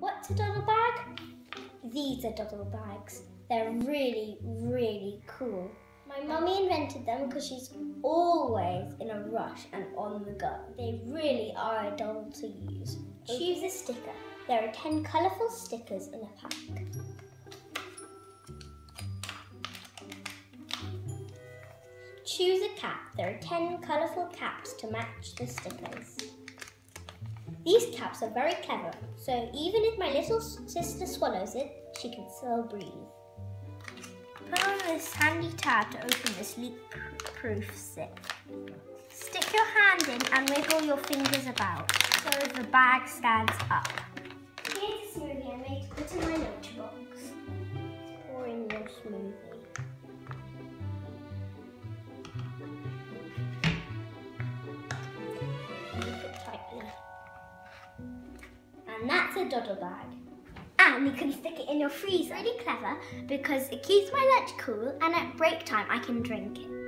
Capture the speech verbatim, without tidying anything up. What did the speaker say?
What's a doddle bag? These are doddle bags. They're really, really cool. My mummy invented them because she's always in a rush and on the go. They really are a doddle to use. Choose a sticker. There are ten colourful stickers in a pack. Choose a cap. There are ten colourful caps to match the stickers. These caps are very clever, so even if my little sister swallows it, she can still breathe. Put on this handy tab to open this leak-proof zip. Stick your hand in and wiggle your fingers about so the bag stands up. Here's a smoothie I made to put in my lunchbox. Pour in your smoothie. And that's a doddle bag. And you can stick it in your freezer. Really clever because it keeps my lunch cool and at break time I can drink it.